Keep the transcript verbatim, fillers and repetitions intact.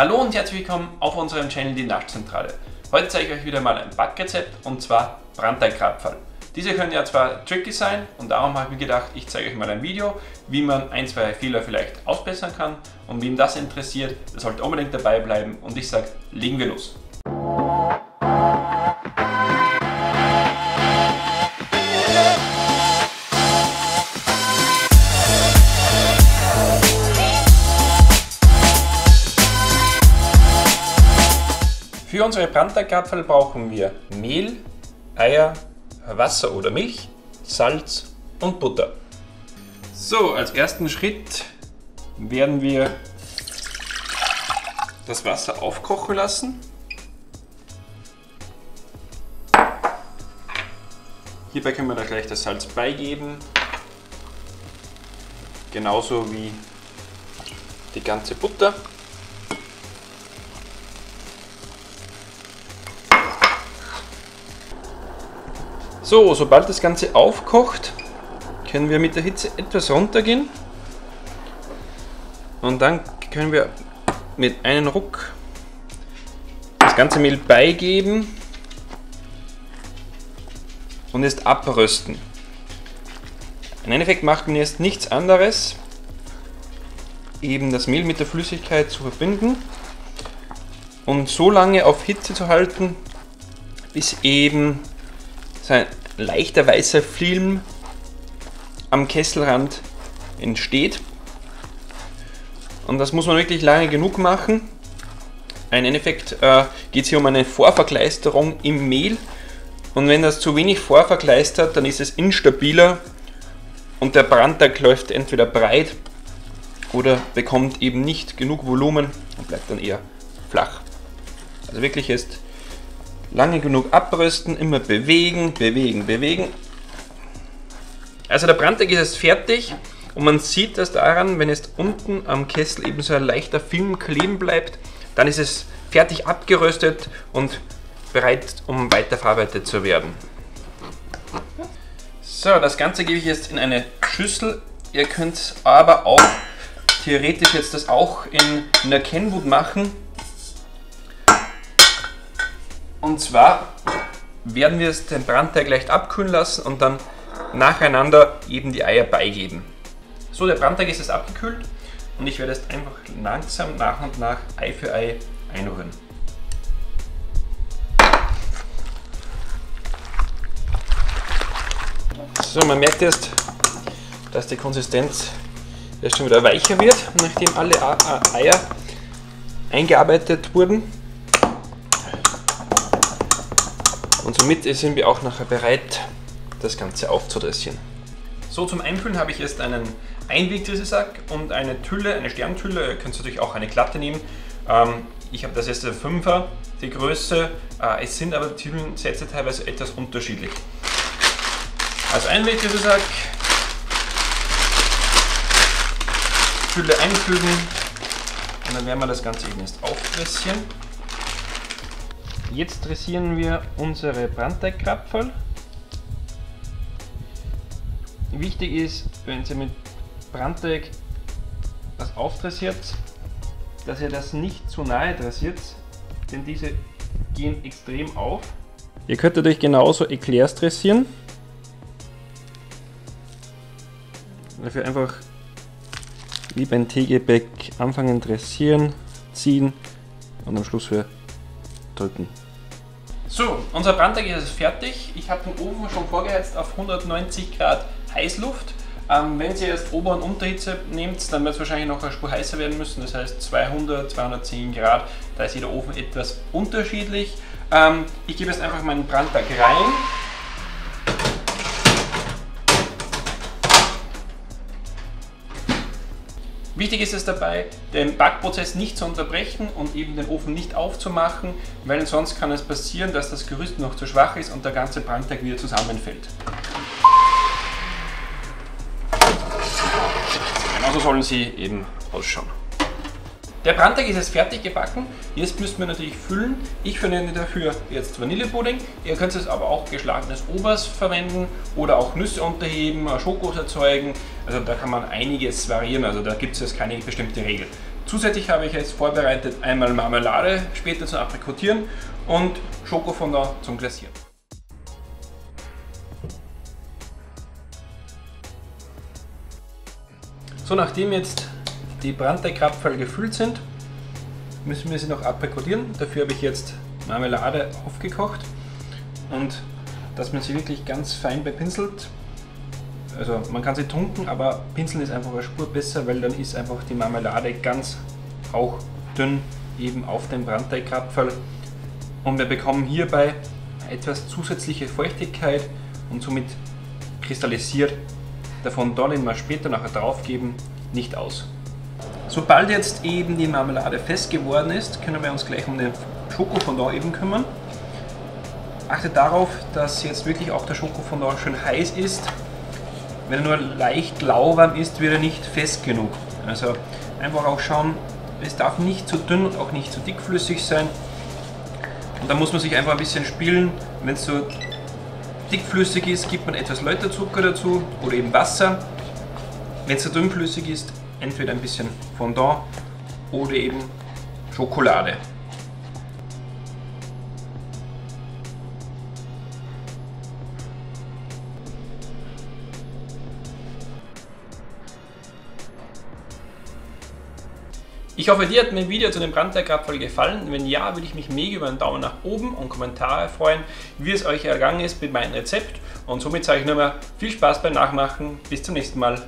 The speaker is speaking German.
Hallo und herzlich willkommen auf unserem Channel die Naschzentrale. Heute zeige ich euch wieder mal ein Backrezept und zwar Brandteigkrapferl. Diese können ja zwar tricky sein und darum habe ich mir gedacht, ich zeige euch mal ein Video, wie man ein, zwei Fehler vielleicht ausbessern kann, und wem das interessiert, der sollte unbedingt dabei bleiben und ich sage, legen wir los. Für unsere Brandteigkrapferl brauchen wir Mehl, Eier, Wasser oder Milch, Salz und Butter. So, als ersten Schritt werden wir das Wasser aufkochen lassen. Hierbei können wir da gleich das Salz beigeben, genauso wie die ganze Butter. So, sobald das Ganze aufkocht, können wir mit der Hitze etwas runtergehen und dann können wir mit einem Ruck das ganze Mehl beigeben und jetzt abrösten. Im Endeffekt macht man jetzt nichts anderes, eben das Mehl mit der Flüssigkeit zu verbinden und so lange auf Hitze zu halten, bis eben ein leichter weißer Film am Kesselrand entsteht, und das muss man wirklich lange genug machen. Im Endeffekt äh, geht es hier um eine Vorverkleisterung im Mehl, und wenn das zu wenig vorverkleistert, dann ist es instabiler und der Brandteig läuft entweder breit oder bekommt eben nicht genug Volumen und bleibt dann eher flach. Also wirklich jetzt lange genug abrösten, immer bewegen, bewegen, bewegen. Also der Brandteig ist jetzt fertig und man sieht das daran, wenn jetzt unten am Kessel eben so ein leichter Film kleben bleibt, dann ist es fertig abgeröstet und bereit, um weiterverarbeitet zu werden. So, das Ganze gebe ich jetzt in eine Schüssel. Ihr könnt aber auch theoretisch jetzt das auch in einer Kennwood machen. Und zwar werden wir es den Brandteig leicht abkühlen lassen und dann nacheinander eben die Eier beigeben. So, der Brandteig ist jetzt abgekühlt und ich werde jetzt einfach langsam nach und nach Ei für Ei einrühren. So, man merkt jetzt, dass die Konsistenz jetzt schon wieder weicher wird, nachdem alle Eier eingearbeitet wurden. Und somit sind wir auch nachher bereit, das Ganze aufzudressieren. So, zum Einfüllen habe ich jetzt einen Einwegdressiersack und eine Tülle, eine Sterntülle. Ihr könnt natürlich auch eine glatte nehmen. Ich habe das jetzt der Fünfer, die Größe. Es sind aber die Tüllensätze teilweise etwas unterschiedlich. Also Einwegdressiersack, Tülle einfügen und dann werden wir das Ganze eben jetzt aufdressieren. Jetzt dressieren wir unsere Brandteigkrapferl. Wichtig ist, wenn ihr mit Brandteig das aufdressiert, dass ihr das nicht zu nahe dressiert, denn diese gehen extrem auf. Ihr könnt natürlich genauso Eclairs dressieren. Dafür einfach wie beim Teegebäck anfangen, dressieren, ziehen und am Schluss wieder drücken. So, unser Brandteig ist jetzt fertig. Ich habe den Ofen schon vorgeheizt auf hundertneunzig Grad Heißluft. Ähm, wenn ihr erst Ober- und Unterhitze nehmt, dann wird es wahrscheinlich noch eine Spur heißer werden müssen. Das heißt zweihundert, zweihundertzehn Grad. Da ist jeder Ofen etwas unterschiedlich. Ähm, ich gebe jetzt einfach meinen Brandteig rein. Wichtig ist es dabei, den Backprozess nicht zu unterbrechen und eben den Ofen nicht aufzumachen, weil sonst kann es passieren, dass das Gerüst noch zu schwach ist und der ganze Brandteig wieder zusammenfällt. Genauso sollen sie eben ausschauen. Der Brandteig ist jetzt fertig gebacken. Jetzt müssen wir natürlich füllen. Ich verwende dafür jetzt Vanillepudding. Ihr könnt es aber auch geschlagenes Obers verwenden oder auch Nüsse unterheben, Schokos erzeugen. Also da kann man einiges variieren. Also da gibt es jetzt keine bestimmte Regel. Zusätzlich habe ich jetzt vorbereitet einmal Marmelade, später zum Aprikotieren und Schokofondant zum Glasieren. So, nachdem jetzt die Brandteigkrapferl gefüllt sind, müssen wir sie noch aprikotieren. Dafür habe ich jetzt Marmelade aufgekocht und dass man sie wirklich ganz fein bepinselt. Also man kann sie tunken, aber pinseln ist einfach eine Spur besser, weil dann ist einfach die Marmelade ganz hauchdünn eben auf dem Brandteigkrapferl. Und wir bekommen hierbei etwas zusätzliche Feuchtigkeit und somit kristallisiert der Fondant, den wir später nachher draufgeben, nicht aus. Sobald jetzt eben die Marmelade fest geworden ist, können wir uns gleich um den Schokofondant eben kümmern. Achtet darauf, dass jetzt wirklich auch der Schokofondant schön heiß ist. Wenn er nur leicht lauwarm ist, wird er nicht fest genug. Also einfach auch schauen, es darf nicht zu dünn und auch nicht zu dickflüssig sein. Und da muss man sich einfach ein bisschen spielen. Wenn es so dickflüssig ist, gibt man etwas Läuterzucker dazu oder eben Wasser. Wenn es so dünnflüssig ist, entweder ein bisschen Fondant oder eben Schokolade. Ich hoffe, dir hat mein Video zu dem Brandteigkrapferl gefallen. Wenn ja, würde ich mich mega über einen Daumen nach oben und Kommentare freuen, wie es euch ergangen ist mit meinem Rezept. Und somit sage ich nur mal viel Spaß beim Nachmachen. Bis zum nächsten Mal.